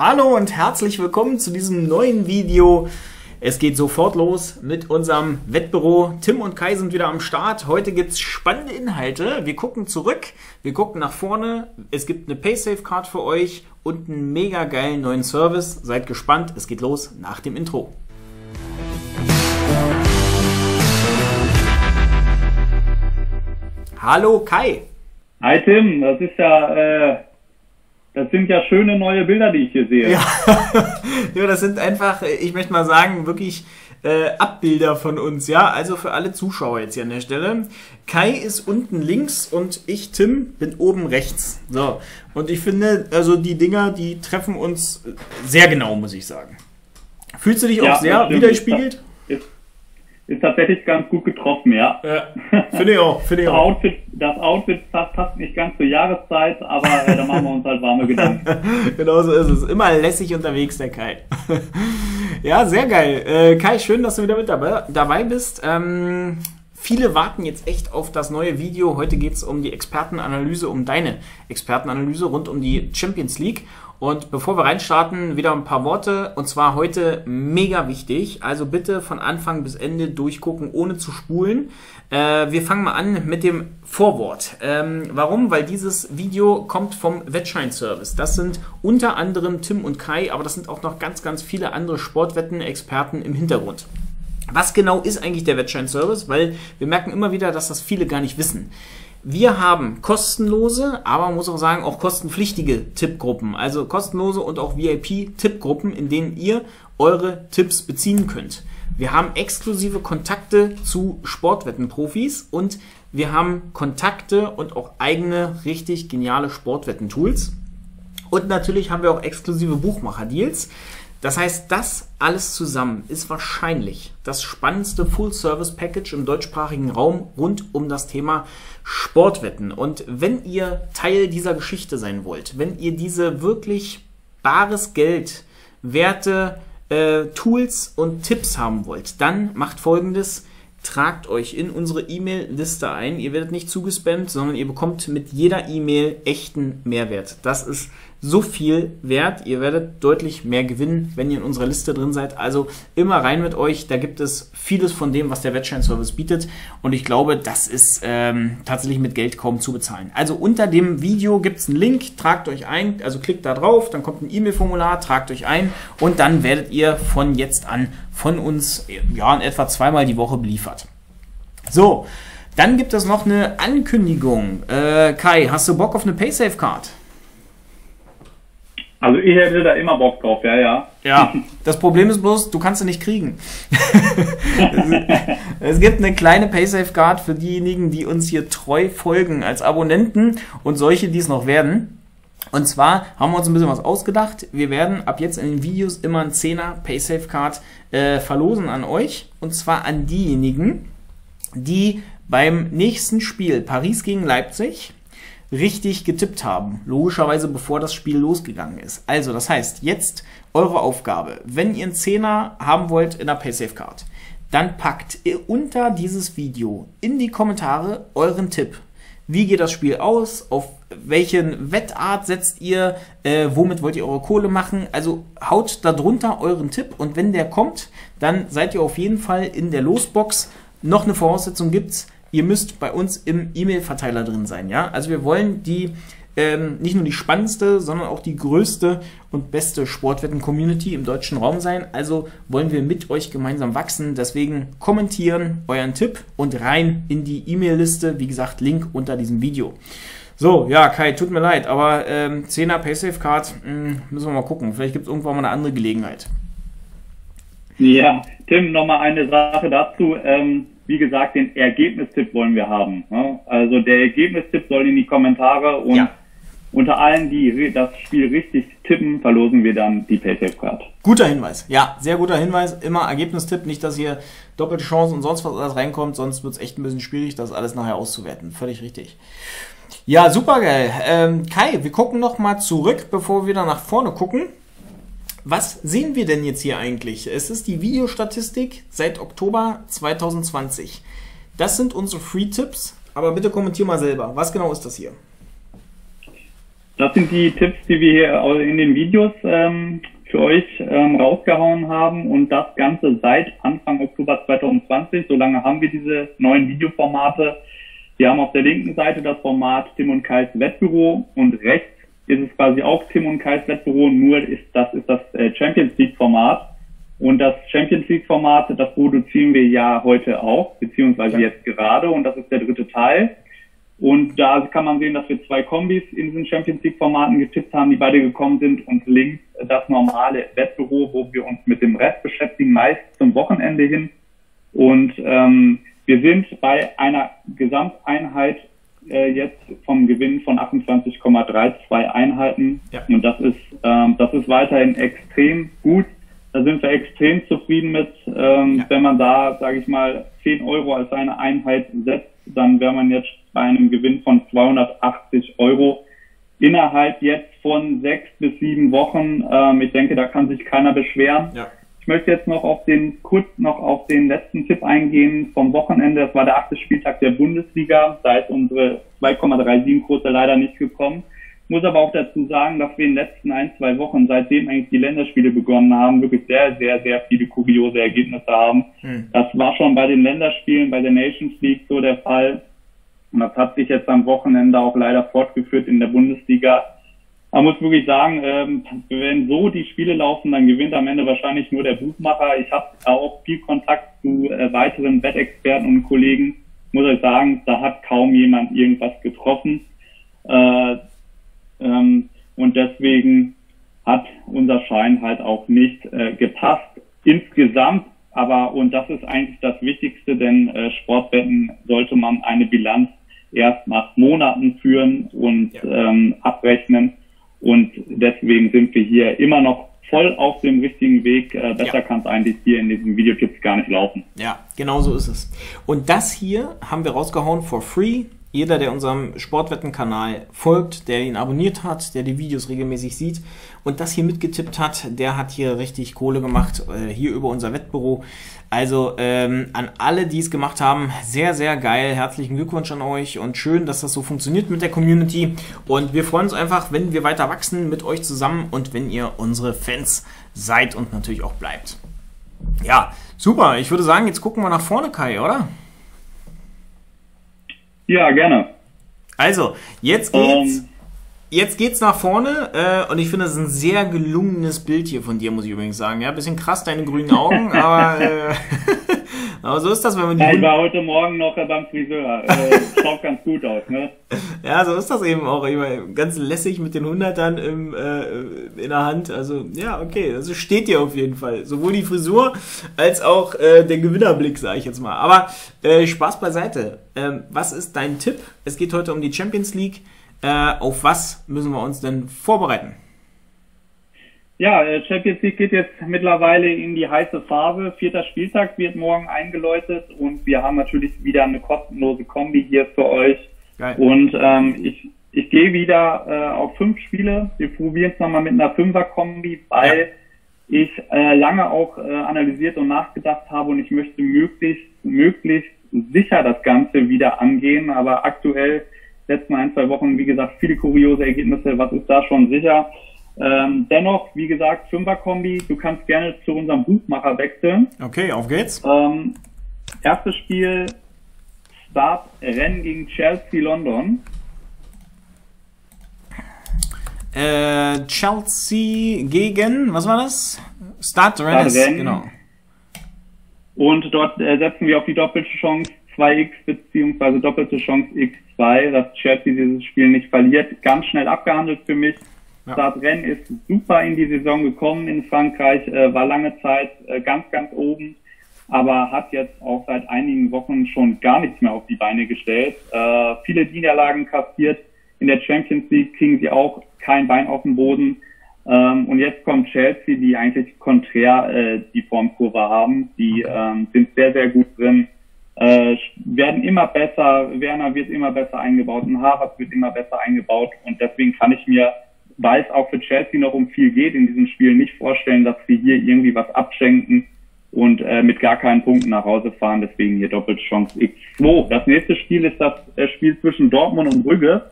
Hallo und herzlich willkommen zu diesem neuen Video. Es geht sofort los mit unserem Wettbüro. Tim und Kai sind wieder am Start. Heute gibt es spannende Inhalte. Wir gucken zurück, wir gucken nach vorne. Es gibt eine PaySafe-Card für euch und einen mega geilen neuen Service. Seid gespannt, es geht los nach dem Intro. Hallo Kai. Hi Tim, das ist ja... Das sind ja schöne neue Bilder, die ich hier sehe. Ja, ja, das sind einfach, ich möchte mal sagen, wirklich Abbilder von uns. Ja, also für alle Zuschauer jetzt hier an der Stelle. Kai ist unten links und ich, Tim, bin oben rechts. So, und ich finde, also die Dinger, die treffen uns sehr genau, muss ich sagen. Fühlst du dich auch sehr widerspiegelt? Ist tatsächlich ganz gut getroffen, ja. Finde ich auch, finde ich auch. Das Outfit passt nicht ganz zur Jahreszeit, aber da machen wir uns halt warme Gedanken. Genau so ist es. Immer lässig unterwegs, der Kai. Ja, sehr geil. Kai, schön, dass du wieder mit dabei bist. Viele warten jetzt echt auf das neue Video. Heute geht es um die Expertenanalyse, um deine Expertenanalyse rund um die Champions League. Und bevor wir reinstarten, wieder ein paar Worte, und zwar heute mega wichtig, also bitte von Anfang bis Ende durchgucken, ohne zu spulen. Wir fangen mal an mit dem Vorwort. Warum? Weil dieses Video kommt vom Wettscheinservice. Das sind unter anderem Tim und Kai, aber das sind auch noch ganz, ganz viele andere Sportwetten-Experten im Hintergrund. Was genau ist eigentlich der Wettscheinservice? Weil wir merken immer wieder, dass das viele gar nicht wissen. Wir haben kostenlose, aber man muss auch sagen, auch kostenpflichtige Tippgruppen. Also kostenlose und auch VIP-Tippgruppen, in denen ihr eure Tipps beziehen könnt. Wir haben exklusive Kontakte zu Sportwettenprofis und wir haben Kontakte und auch eigene richtig geniale Sportwetten-Tools. Und natürlich haben wir auch exklusive Buchmacher-Deals. Das heißt, das alles zusammen ist wahrscheinlich das spannendste Full-Service-Package im deutschsprachigen Raum rund um das Thema Sportwetten. Und wenn ihr Teil dieser Geschichte sein wollt, wenn ihr diese wirklich bares Geld, Werte, Tools und Tipps haben wollt, dann macht Folgendes. Tragt euch in unsere E-Mail-Liste ein. Ihr werdet nicht zugespammt, sondern ihr bekommt mit jeder E-Mail echten Mehrwert. Das ist so viel wert. Ihr werdet deutlich mehr gewinnen, wenn ihr in unserer Liste drin seid. Also immer rein mit euch. Da gibt es vieles von dem, was der Wettscheinservice bietet. Und ich glaube, das ist tatsächlich mit Geld kaum zu bezahlen. Also unter dem Video gibt es einen Link. Tragt euch ein. Also klickt da drauf. Dann kommt ein E-Mail-Formular. Tragt euch ein. Und dann werdet ihr von jetzt an von uns ja in etwa zweimal die Woche beliefert. So, dann gibt es noch eine Ankündigung. Kai, hast du Bock auf eine PaySafe-Card? Also ich hätte da immer Bock drauf, ja, ja. Ja, das Problem ist bloß, du kannst sie nicht kriegen. Es gibt eine kleine PaySafe-Card für diejenigen, die uns hier treu folgen als Abonnenten und solche, die es noch werden. Und zwar haben wir uns ein bisschen was ausgedacht. Wir werden ab jetzt in den Videos immer einen 10er PaySafe-Card verlosen an euch. Und zwar an diejenigen, die beim nächsten Spiel Paris gegen Leipzig richtig getippt haben. Logischerweise bevor das Spiel losgegangen ist. Also das heißt, jetzt eure Aufgabe. Wenn ihr einen 10er haben wollt in der PaySafe-Card, dann packt ihr unter dieses Video in die Kommentare euren Tipp. Wie geht das Spiel aus? Auf welchen Wettart setzt ihr? Womit wollt ihr eure Kohle machen? Also haut da drunter euren Tipp und wenn der kommt, dann seid ihr auf jeden Fall in der Losbox. Noch eine Voraussetzung gibt's, ihr müsst bei uns im E-Mail-Verteiler drin sein. Ja? Also wir wollen die nicht nur die spannendste, sondern auch die größte und beste Sportwetten-Community im deutschen Raum sein. Also wollen wir mit euch gemeinsam wachsen. Deswegen kommentieren euren Tipp und rein in die E-Mail-Liste. Wie gesagt, Link unter diesem Video. So, ja, Kai, tut mir leid, aber 10er PaySafe-Card, müssen wir mal gucken. Vielleicht gibt es irgendwann mal eine andere Gelegenheit. Ja, Tim, nochmal eine Sache dazu. Wie gesagt, den Ergebnistipp wollen wir haben. Ne? Also der Ergebnistipp soll in die Kommentare und ja. Unter allen, die das Spiel richtig tippen, verlosen wir dann die PaySafe-Card. Guter Hinweis. Ja, sehr guter Hinweis. Immer Ergebnistipp. Nicht, dass hier doppelte Chancen und sonst was alles reinkommt. Sonst wird es echt ein bisschen schwierig, das alles nachher auszuwerten. Völlig richtig. Ja, super geil. Kai, wir gucken nochmal zurück, bevor wir wieder nach vorne gucken. Was sehen wir denn jetzt hier eigentlich? Es ist die Videostatistik seit Oktober 2020. Das sind unsere Free-Tipps. Aber bitte kommentier mal selber. Was genau ist das hier? Das sind die Tipps, die wir hier in den Videos für euch rausgehauen haben, und das Ganze seit Anfang Oktober 2020. So lange haben wir diese neuen Videoformate. Wir haben auf der linken Seite das Format Tim und Kais Wettbüro und rechts ist es quasi auch Tim und Kais Wettbüro, nur ist das Champions League Format. Und das Champions League Format, das produzieren wir ja heute auch, beziehungsweise jetzt gerade, und das ist der dritte Teil. Und da kann man sehen, dass wir zwei Kombis in diesen Champions League Formaten getippt haben, die beide gekommen sind, und links das normale Wettbüro, wo wir uns mit dem Rest beschäftigen, meist zum Wochenende hin. Und wir sind bei einer Gesamteinheit jetzt vom Gewinn von 28,32 Einheiten. Ja. Und das ist weiterhin extrem gut. Da sind wir extrem zufrieden mit. Wenn man da, sage ich mal, 10 Euro als eine Einheit setzt, dann wäre man jetzt bei einem Gewinn von 280 € innerhalb jetzt von 6 bis 7 Wochen. Ich denke, da kann sich keiner beschweren. Ja. Ich möchte jetzt noch kurz auf den letzten Tipp eingehen vom Wochenende. Das war der 8. Spieltag der Bundesliga. Da ist unsere 2,37-Quote leider nicht gekommen. Muss aber auch dazu sagen, dass wir in den letzten 1-2 Wochen, seitdem eigentlich die Länderspiele begonnen haben, wirklich sehr, sehr, sehr viele kuriose Ergebnisse haben. Das war schon bei den Länderspielen, bei der Nations League so der Fall. Und das hat sich jetzt am Wochenende auch leider fortgeführt in der Bundesliga. Man muss wirklich sagen, wenn so die Spiele laufen, dann gewinnt am Ende wahrscheinlich nur der Buchmacher. Ich habe auch viel Kontakt zu weiteren Wettexperten und Kollegen. Muss ich sagen, da hat kaum jemand irgendwas getroffen. Und deswegen hat unser Schein halt auch nicht gepasst insgesamt. Aber, und das ist eigentlich das Wichtigste, denn Sportwetten sollte man eine Bilanz erst nach Monaten führen und abrechnen. Und deswegen sind wir hier immer noch voll auf dem richtigen Weg. Besser kann es eigentlich hier in diesem Videotipps gar nicht laufen. Ja, genau so ist es. Und das hier haben wir rausgehauen for free. Jeder, der unserem Sportwetten-Kanal folgt, der ihn abonniert hat, der die Videos regelmäßig sieht und das hier mitgetippt hat, der hat hier richtig Kohle gemacht, hier über unser Wettbüro. Also an alle, die es gemacht haben, sehr, sehr geil. Herzlichen Glückwunsch an euch und schön, dass das so funktioniert mit der Community. Und wir freuen uns einfach, wenn wir weiter wachsen mit euch zusammen und wenn ihr unsere Fans seid und natürlich auch bleibt. Ja, super. Ich würde sagen, jetzt gucken wir nach vorne, Kai, oder? Ja, gerne. Also, jetzt geht's nach vorne und ich finde, das ist ein sehr gelungenes Bild hier von dir, muss ich übrigens sagen. Ja, bisschen krass, deine grünen Augen, aber, aber so ist das, wenn man die... Ja, ich war heute Morgen noch beim Friseur, schaut ganz gut aus, ne? Ja, so ist das eben auch, immer ganz lässig mit den 100ern in der Hand, also ja, okay, also steht dir auf jeden Fall, sowohl die Frisur als auch der Gewinnerblick, sage ich jetzt mal, aber Spaß beiseite. Was ist dein Tipp? Es geht heute um die Champions League. Auf was müssen wir uns denn vorbereiten? Ja, Champions League geht jetzt mittlerweile in die heiße Phase. 4. Spieltag wird morgen eingeläutet und wir haben natürlich wieder eine kostenlose Kombi hier für euch. Geil. Und ich gehe wieder auf 5 Spiele. Wir probieren es nochmal mit einer 5er-Kombi, weil... Ja. Ich lange auch analysiert und nachgedacht habe und ich möchte möglichst sicher das Ganze wieder angehen, aber aktuell, letzten 1-2 Wochen, wie gesagt, viele kuriose Ergebnisse, was ist da schon sicher? Dennoch, wie gesagt, 5er-Kombi, du kannst gerne zu unserem Buchmacher wechseln. Okay, auf geht's. Erstes Spiel, Stade Rennes gegen Chelsea London. Chelsea gegen, was war das? Stade Rennes, genau. Und dort setzen wir auf die doppelte Chance 2x beziehungsweise doppelte Chance x2, dass Chelsea dieses Spiel nicht verliert. Ganz schnell abgehandelt für mich. Ja. Stade Rennes ist super in die Saison gekommen in Frankreich, war lange Zeit ganz, ganz oben, aber hat jetzt auch seit einigen Wochen schon gar nichts mehr auf die Beine gestellt. Viele Niederlagen kassiert. In der Champions League kriegen sie auch kein Bein auf den Boden. Und jetzt kommt Chelsea, die eigentlich konträr die Formkurve haben. Die sind sehr, sehr gut drin, werden immer besser. Werner wird immer besser eingebaut und Havertz wird immer besser eingebaut. Und deswegen kann ich mir, weil es auch für Chelsea noch um viel geht in diesem Spiel, nicht vorstellen, dass sie hier irgendwie was abschenken und mit gar keinen Punkten nach Hause fahren. Deswegen hier Doppelchance X2. Das nächste Spiel ist das Spiel zwischen Dortmund und Brügge.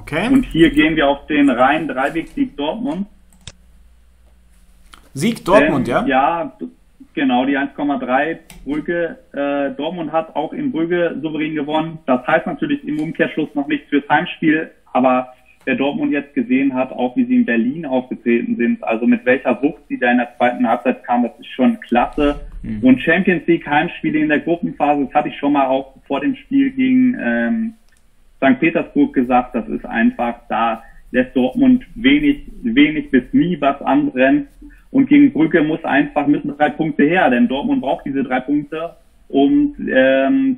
Okay. Und hier gehen wir auf den reinen Dreiweg-Sieg Dortmund. Sieg Dortmund, denn, ja? Ja, genau, die 1,3 Brügge. Dortmund hat auch in Brügge souverän gewonnen. Das heißt natürlich im Umkehrschluss noch nichts fürs Heimspiel, aber wer Dortmund jetzt gesehen hat, auch wie sie in Berlin aufgetreten sind, also mit welcher Wucht sie da in der zweiten Halbzeit kamen, das ist schon klasse. Mhm. Und Champions League Heimspiele in der Gruppenphase, das hatte ich schon mal auch vor dem Spiel gegen St. Petersburg gesagt, das ist einfach, da lässt Dortmund wenig bis nie was anbrennen. Und gegen Brügge müssen 3 Punkte her, denn Dortmund braucht diese 3 Punkte, um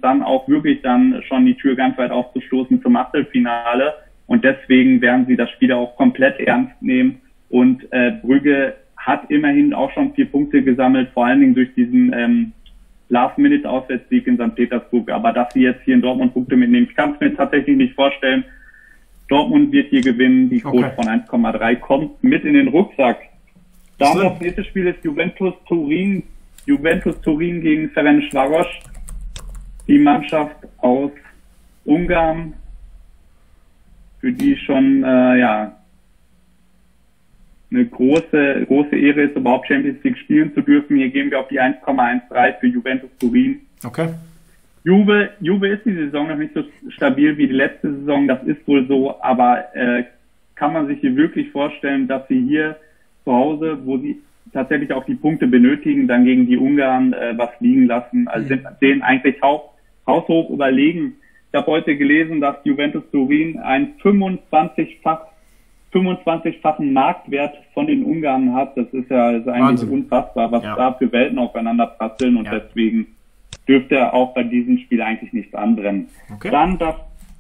dann auch wirklich dann schon die Tür ganz weit aufzustoßen zum Achtelfinale. Und deswegen werden sie das Spiel auch komplett ernst nehmen. Und Brügge hat immerhin auch schon 4 Punkte gesammelt, vor allen Dingen durch diesen Last-Minute-Auswärtssieg in St. Petersburg. Aber dass sie jetzt hier in Dortmund Punkte mitnehmen, kann ich mir tatsächlich nicht vorstellen. Dortmund wird hier gewinnen. Die Quote von 1,3 kommt mit in den Rucksack. Dann das nächste Spiel ist Juventus Turin. Juventus Turin gegen Ferencváros. Die Mannschaft aus Ungarn, für die schon eine große Ehre ist, überhaupt Champions League spielen zu dürfen. Hier gehen wir auf die 1,13 für Juventus Turin. Okay. Juve ist die Saison noch nicht so stabil wie die letzte Saison, das ist wohl so, aber kann man sich hier wirklich vorstellen, dass sie hier zu Hause, wo sie tatsächlich auch die Punkte benötigen, dann gegen die Ungarn was liegen lassen. Also sind denen eigentlich haushoch überlegen. Ich habe heute gelesen, dass Juventus Turin einen 25-fachen Marktwert von den Ungarn hat. Das ist ja eigentlich Wahnsinn. Unfassbar, was da für Welten aufeinander prasseln. Und deswegen dürfte er auch bei diesem Spiel eigentlich nichts anbrennen. Okay. Dann das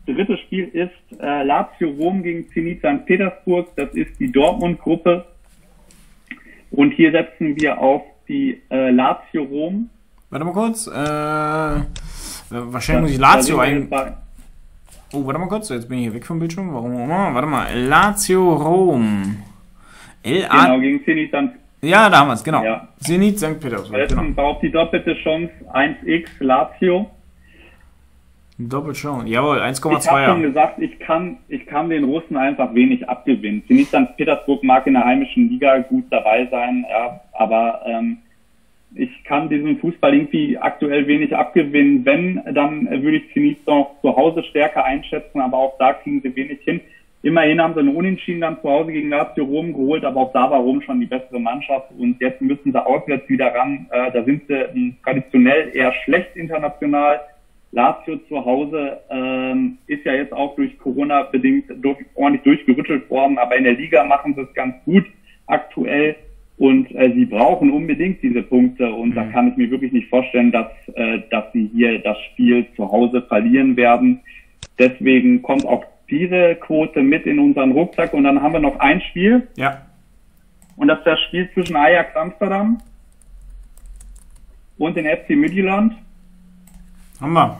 dritte Spiel ist Lazio Rom gegen Zenit St. Petersburg. Das ist die Dortmund-Gruppe. Und hier setzen wir auf die Lazio Rom. Warte mal kurz. Wahrscheinlich muss ich Lazio eigentlich... Oh, warte mal kurz. Jetzt bin ich hier weg vom Bildschirm. Warum auch immer? Warte mal. Lazio Rom. Genau, gegen Zenit St. Petersburg. Ja, da haben wir es. Genau. Ja. Zenit St. Petersburg. Jetzt braucht die doppelte Chance. 1x Lazio. Doppelt schon. Jawohl, 1,2. Ich habe schon gesagt, ich kann den Russen einfach wenig abgewinnen. Zenit St. Petersburg mag in der heimischen Liga gut dabei sein, ja, aber ich kann diesem Fußball irgendwie aktuell wenig abgewinnen. Wenn, dann würde ich Zenit noch zu Hause stärker einschätzen, aber auch da kriegen sie wenig hin. Immerhin haben sie einen Unentschieden dann zu Hause gegen Lazio Rom geholt, aber auch da war Rom schon die bessere Mannschaft und jetzt müssen sie auswärts wieder ran. Da sind sie traditionell eher schlecht international. Lazio zu Hause ist ja jetzt auch durch Corona bedingt ordentlich durchgerüttelt worden, aber in der Liga machen sie es ganz gut aktuell und sie brauchen unbedingt diese Punkte und da kann ich mir wirklich nicht vorstellen, dass sie hier das Spiel zu Hause verlieren werden. Deswegen kommt auch diese Quote mit in unseren Rucksack und dann haben wir noch ein Spiel. Ja. Und das ist das Spiel zwischen Ajax Amsterdam und den FC Midtjylland. Haben wir.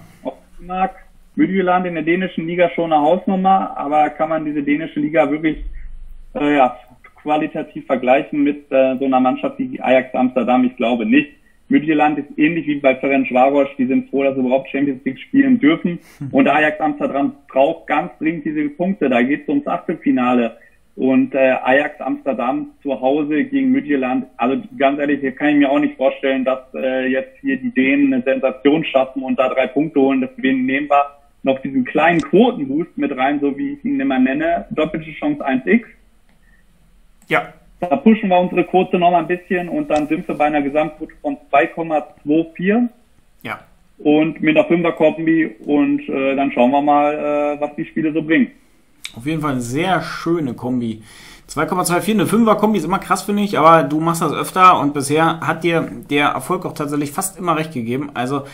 Midtjylland in der dänischen Liga schon eine Hausnummer, aber kann man diese dänische Liga wirklich qualitativ vergleichen mit so einer Mannschaft wie Ajax Amsterdam? Ich glaube nicht. Midtjylland ist ähnlich wie bei Ferencváros, die sind froh, dass sie überhaupt Champions League spielen dürfen und Ajax Amsterdam braucht ganz dringend diese Punkte, da geht es ums Achtelfinale und Ajax Amsterdam zu Hause gegen Midtjylland, also ganz ehrlich, hier kann ich mir auch nicht vorstellen, dass jetzt hier die Dänen eine Sensation schaffen und da 3 Punkte holen, deswegen nehmen wir noch diesen kleinen Quotenboost mit rein, so wie ich ihn immer nenne, doppelte Chance 1x. Ja. Da pushen wir unsere Quote nochmal ein bisschen und dann sind wir bei einer Gesamtquote von 2,24. Ja. Und mit einer 5er-Kombi und dann schauen wir mal, was die Spiele so bringen. Auf jeden Fall eine sehr schöne Kombi. 2,24, eine 5er-Kombi ist immer krass, finde ich, aber du machst das öfter und bisher hat dir der Erfolg auch tatsächlich fast immer recht gegeben. Also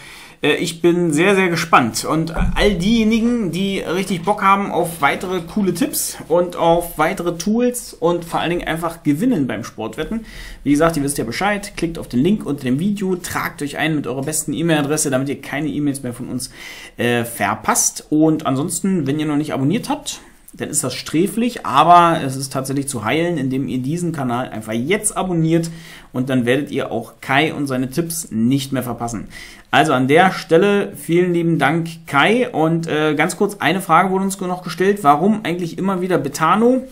ich bin sehr, sehr gespannt. Und all diejenigen, die richtig Bock haben auf weitere coole Tipps und auf weitere Tools und vor allen Dingen einfach gewinnen beim Sportwetten. Wie gesagt, ihr wisst ja Bescheid. Klickt auf den Link unter dem Video, tragt euch ein mit eurer besten E-Mail-Adresse, damit ihr keine E-Mails mehr von uns verpasst. Und ansonsten, wenn ihr noch nicht abonniert habt, dann ist das sträflich, aber es ist tatsächlich zu heilen, indem ihr diesen Kanal einfach jetzt abonniert und dann werdet ihr auch Kai und seine Tipps nicht mehr verpassen. Also an der Stelle vielen lieben Dank, Kai, und ganz kurz, eine Frage wurde uns noch gestellt, warum eigentlich immer wieder Betano?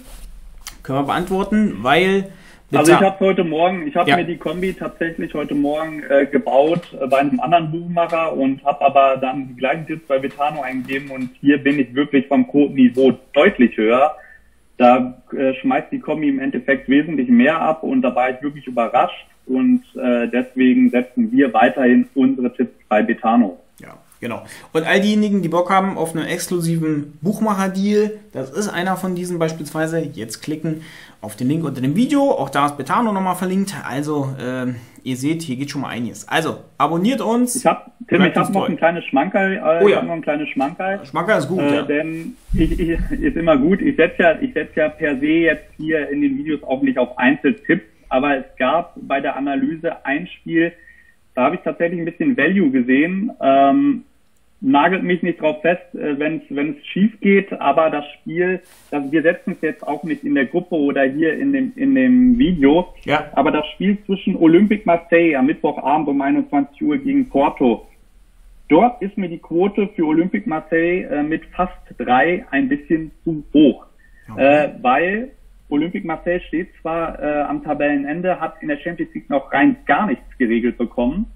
Können wir beantworten, weil... Also ich habe heute Morgen, mir die Kombi tatsächlich heute Morgen gebaut bei einem anderen Buchmacher und habe aber dann die gleichen Tipps bei Betano eingegeben und hier bin ich wirklich vom Quotenniveau deutlich höher. Da schmeißt die Kombi im Endeffekt wesentlich mehr ab und da war ich wirklich überrascht und deswegen setzen wir weiterhin unsere Tipps bei Betano. Ja. Genau. Und all diejenigen, die Bock haben auf einen exklusiven Buchmacher-Deal, das ist einer von diesen beispielsweise, jetzt klicken auf den Link unter dem Video. Auch da ist Betano nochmal verlinkt. Also, ihr seht, hier geht schon mal einiges. Also, abonniert uns. Tim, ich hab noch ein kleines Schmankerl. Schmankerl ist gut, ja. Denn ist immer gut. Ich setz ja per se jetzt hier in den Videos auch nicht auf Einzeltipps, aber es gab bei der Analyse ein Spiel, da habe ich tatsächlich ein bisschen Value gesehen. Nagelt mich nicht drauf fest, wenn es schief geht, aber das Spiel, also wir setzen es jetzt auch nicht in der Gruppe oder hier in dem Video, ja. Aber das Spiel zwischen Olympique Marseille am Mittwochabend um 21 Uhr gegen Porto, dort ist mir die Quote für Olympique Marseille mit fast 3 ein bisschen zu hoch, okay. Weil Olympique Marseille steht zwar am Tabellenende, hat in der Champions League noch rein gar nichts geregelt bekommen,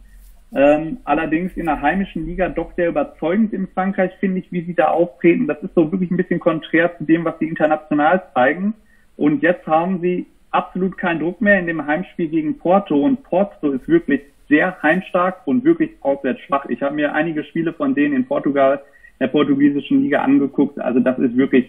allerdings in der heimischen Liga doch sehr überzeugend in Frankreich, finde ich, wie sie da auftreten. Das ist so wirklich ein bisschen konträr zu dem, was sie international zeigen. Und jetzt haben sie absolut keinen Druck mehr in dem Heimspiel gegen Porto. Und Porto ist wirklich sehr heimstark und wirklich auswärts schwach. Ich habe mir einige Spiele von denen in Portugal, der portugiesischen Liga angeguckt. Also das ist wirklich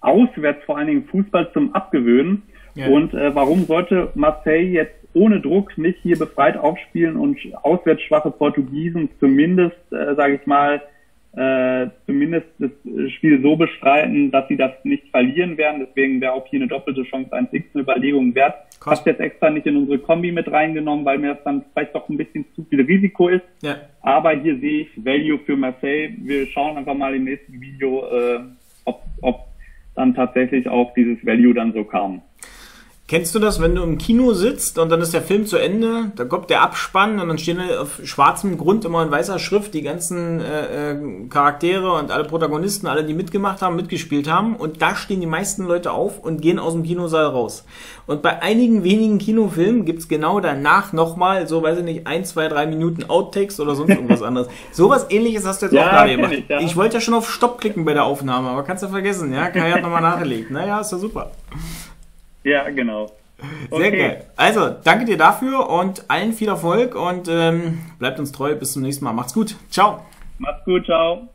auswärts vor allen Dingen Fußball zum Abgewöhnen. Ja. Und warum sollte Marseille jetzt ohne Druck nicht hier befreit aufspielen und auswärts schwache Portugiesen zumindest, sage ich mal, zumindest das Spiel so bestreiten, dass sie das nicht verlieren werden. Deswegen wäre auch hier eine doppelte Chance 1x eine Überlegung wert. Ich habe jetzt extra nicht in unsere Kombi mit reingenommen, weil mir das dann vielleicht doch ein bisschen zu viel Risiko ist. Ja. Aber hier sehe ich Value für Marseille. Wir schauen einfach mal im nächsten Video, ob dann tatsächlich auch dieses Value dann so kam. Kennst du das, wenn du im Kino sitzt und dann ist der Film zu Ende, da kommt der Abspann und dann stehen auf schwarzem Grund immer in weißer Schrift die ganzen Charaktere und alle Protagonisten, alle, die mitgemacht haben, mitgespielt haben, und da stehen die meisten Leute auf und gehen aus dem Kinosaal raus. Und bei einigen wenigen Kinofilmen gibt's genau danach nochmal, so weiß ich nicht, 1, 2, 3 Minuten Outtakes oder sonst irgendwas anderes. Sowas Ähnliches hast du jetzt auch gerade gemacht. Ich wollte ja schon auf Stopp klicken bei der Aufnahme, aber kannst du vergessen, ja? Kai hat nochmal nachgelegt. Naja, ist ja super. Ja, genau. Okay. Sehr geil. Also, danke dir dafür und allen viel Erfolg und bleibt uns treu. Bis zum nächsten Mal. Macht's gut. Ciao. Macht's gut. Ciao.